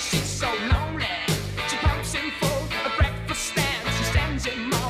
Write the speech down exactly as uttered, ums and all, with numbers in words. She's so lonely. She pumps him full of breakfast stands. She stands in my